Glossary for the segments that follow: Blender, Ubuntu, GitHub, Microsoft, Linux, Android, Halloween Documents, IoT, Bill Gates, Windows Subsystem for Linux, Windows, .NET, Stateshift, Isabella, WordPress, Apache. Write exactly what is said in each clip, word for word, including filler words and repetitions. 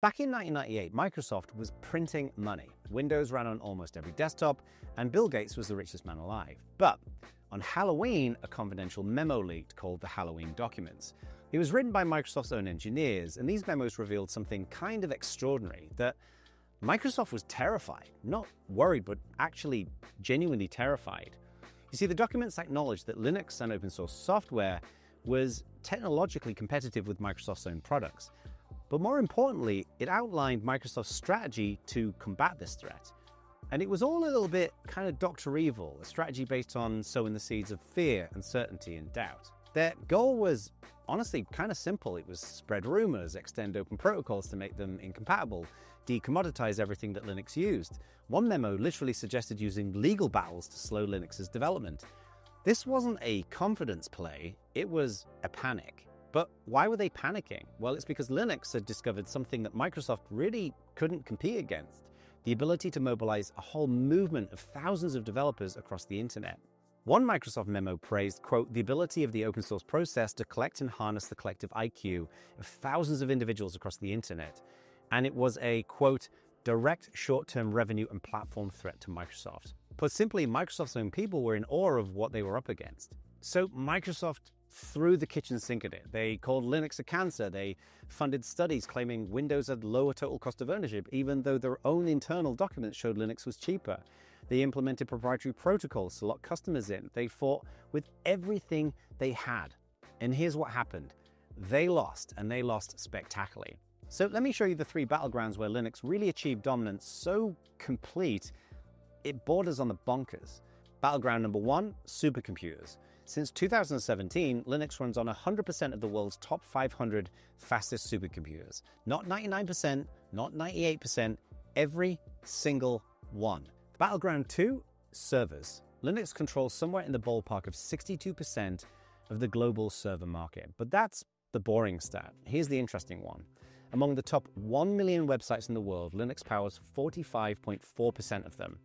Back in nineteen ninety-eight, Microsoft was printing money. Windows ran on almost every desktop, and Bill Gates was the richest man alive. But on Halloween, a confidential memo leaked called the Halloween Documents. It was written by Microsoft's own engineers, and these memos revealed something kind of extraordinary, that Microsoft was terrified, not worried, but actually genuinely terrified. You see, the documents acknowledged that Linux and open source software was technologically competitive with Microsoft's own products. But more importantly, it outlined Microsoft's strategy to combat this threat. And it was all a little bit kind of Doctor Evil, a strategy based on sowing the seeds of fear, uncertainty, and doubt. Their goal was honestly kind of simple. It was spread rumors, extend open protocols to make them incompatible, decommoditize everything that Linux used. One memo literally suggested using legal battles to slow Linux's development. This wasn't a confidence play, it was a panic. But why were they panicking? Well, it's because Linux had discovered something that Microsoft really couldn't compete against: the ability to mobilize a whole movement of thousands of developers across the internet. One Microsoft memo praised, quote, the ability of the open source process to collect and harness the collective I Q of thousands of individuals across the internet. And it was a, quote, direct short-term revenue and platform threat to Microsoft. Put simply, Microsoft's own people were in awe of what they were up against. So Microsoft threw the kitchen sink at it. They called Linux a cancer. They funded studies claiming Windows had lower total cost of ownership, even though their own internal documents showed Linux was cheaper. They implemented proprietary protocols to lock customers in. They fought with everything they had. And here's what happened. They lost, and they lost spectacularly. So let me show you the three battlegrounds where Linux really achieved dominance so complete it borders on the bonkers. Battleground number one, supercomputers. Since two thousand seventeen, Linux runs on one hundred percent of the world's top five hundred fastest supercomputers. Not ninety-nine percent, not ninety-eight percent, every single one. Battleground two, servers. Linux controls somewhere in the ballpark of sixty-two percent of the global server market. But that's the boring stat. Here's the interesting one. Among the top one million websites in the world, Linux powers forty-five point four percent of them.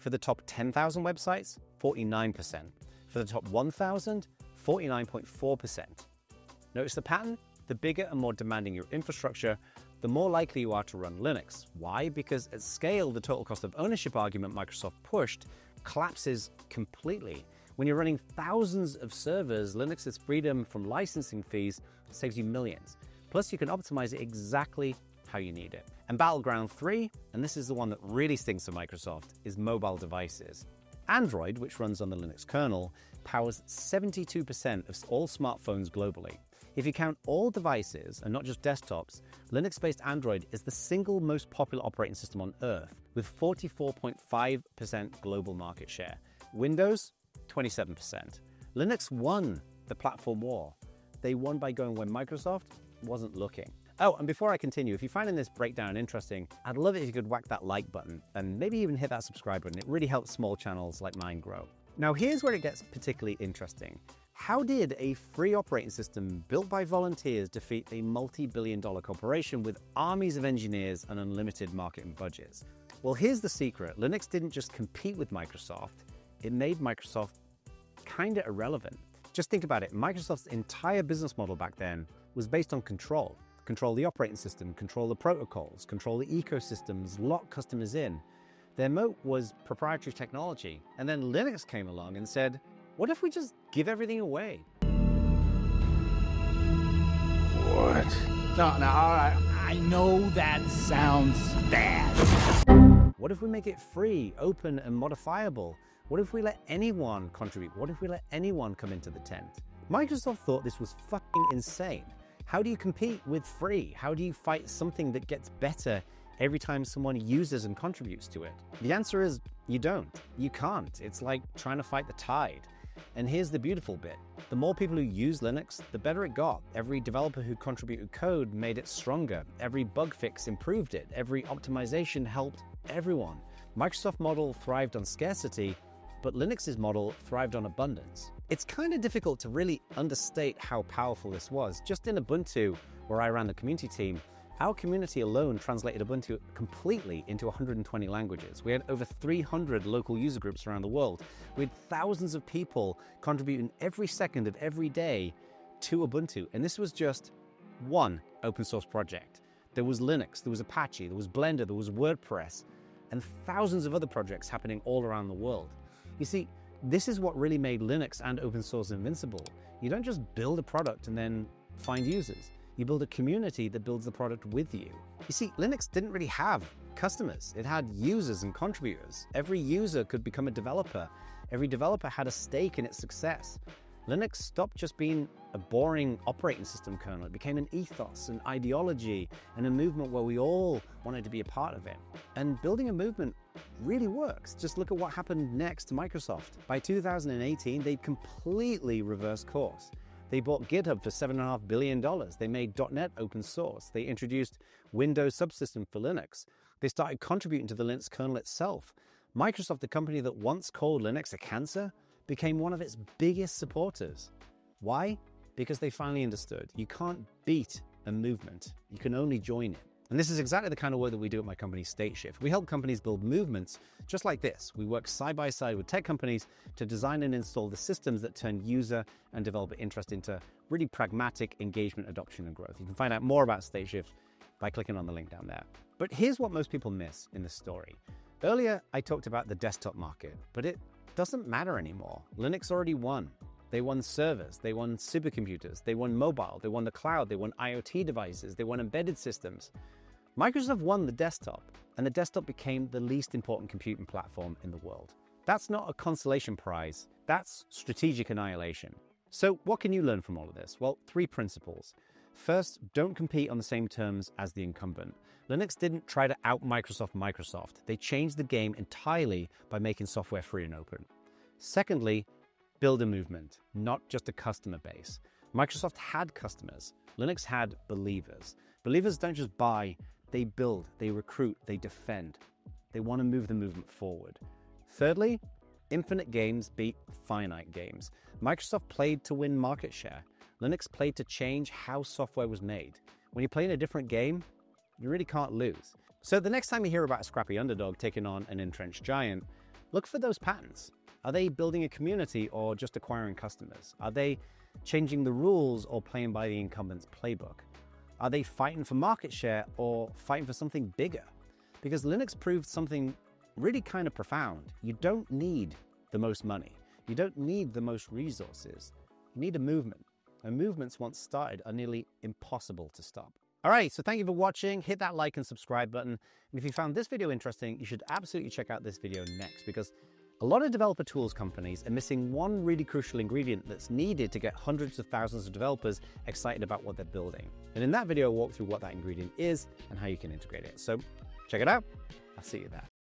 For the top ten thousand websites, forty-nine percent. For the top one thousand, forty-nine point four percent. Notice the pattern? The bigger and more demanding your infrastructure, the more likely you are to run Linux. Why? Because at scale, the total cost of ownership argument Microsoft pushed collapses completely. When you're running thousands of servers, Linux's freedom from licensing fees saves you millions. Plus, you can optimize it exactly how you need it. And Battleground three, and this is the one that really stings to Microsoft, is mobile devices. Android, which runs on the Linux kernel, powers seventy-two percent of all smartphones globally. If you count all devices, and not just desktops, Linux-based Android is the single most popular operating system on Earth, with forty-four point five percent global market share. Windows, twenty-seven percent. Linux won the platform war. They won by going where Microsoft wasn't looking. Oh, and before I continue, if you're finding this breakdown interesting, I'd love it if you could whack that like button and maybe even hit that subscribe button. It really helps small channels like mine grow. Now, here's where it gets particularly interesting. How did a free operating system built by volunteers defeat a multi-billion dollar corporation with armies of engineers and unlimited marketing budgets? Well, here's the secret. Linux didn't just compete with Microsoft. It made Microsoft kind of irrelevant. Just think about it. Microsoft's entire business model back then was based on control. Control the operating system, control the protocols, control the ecosystems, lock customers in. Their moat was proprietary technology. And then Linux came along and said, what if we just give everything away? What? No, no, all right. I know that sounds bad. What if we make it free, open, and modifiable? What if we let anyone contribute? What if we let anyone come into the tent? Microsoft thought this was fucking insane. How do you compete with free? How do you fight something that gets better every time someone uses and contributes to it? The answer is you don't. You can't. It's like trying to fight the tide. And here's the beautiful bit. The more people who use Linux, the better it got. Every developer who contributed code made it stronger. Every bug fix improved it. Every optimization helped everyone. Microsoft's model thrived on scarcity, but Linux's model thrived on abundance. It's kind of difficult to really understate how powerful this was. Just in Ubuntu, where I ran the community team, our community alone translated Ubuntu completely into one hundred twenty languages. We had over three hundred local user groups around the world. We had thousands of people contributing every second of every day to Ubuntu. And this was just one open source project. There was Linux, there was Apache, there was Blender, there was WordPress, and thousands of other projects happening all around the world. You see, this is what really made Linux and open source invincible. You don't just build a product and then find users. You build a community that builds the product with you. You see, Linux didn't really have customers. It had users and contributors. Every user could become a developer. Every developer had a stake in its success. Linux stopped just being a boring operating system kernel. It became an ethos, an ideology, and a movement where we all wanted to be a part of it. And building a movement really works. Just look at what happened next to Microsoft. By two thousand eighteen, they'd completely reversed course. They bought GitHub for seven point five billion dollars. They made dot net open source. They introduced Windows Subsystem for Linux. They started contributing to the Linux kernel itself. Microsoft, the company that once called Linux a cancer, became one of its biggest supporters. Why? Because they finally understood you can't beat a movement, you can only join it. And this is exactly the kind of work that we do at my company, State Shift. We help companies build movements just like this. We work side by side with tech companies to design and install the systems that turn user and developer interest into really pragmatic engagement, adoption, and growth. You can find out more about State Shift by clicking on the link down there. But here's what most people miss in the story. Earlier, I talked about the desktop market, but it doesn't matter anymore. Linux already won. They won servers, they won supercomputers, they won mobile, they won the cloud, they won IoT devices, they won embedded systems. Microsoft won the desktop, and the desktop became the least important computing platform in the world. That's not a consolation prize, that's strategic annihilation. So what can you learn from all of this? Well, three principles. First, don't compete on the same terms as the incumbent. Linux didn't try to out Microsoft Microsoft. They changed the game entirely by making software free and open. Secondly, build a movement, not just a customer base. Microsoft had customers. Linux had believers. Believers don't just buy, they build, they recruit, they defend. They want to move the movement forward. Thirdly, infinite games beat finite games. Microsoft played to win market share. Linux played to change how software was made. When you're playing a different game, you really can't lose. So the next time you hear about a scrappy underdog taking on an entrenched giant, look for those patterns. Are they building a community or just acquiring customers? Are they changing the rules or playing by the incumbent's playbook? Are they fighting for market share or fighting for something bigger? Because Linux proved something really kind of profound. You don't need the most money. You don't need the most resources. You need a movement. And movements once started are nearly impossible to stop. All right, so thank you for watching. Hit that like and subscribe button. And if you found this video interesting, you should absolutely check out this video next, because a lot of developer tools companies are missing one really crucial ingredient that's needed to get hundreds of thousands of developers excited about what they're building. And in that video, I walk through what that ingredient is and how you can integrate it. So check it out. I'll see you there.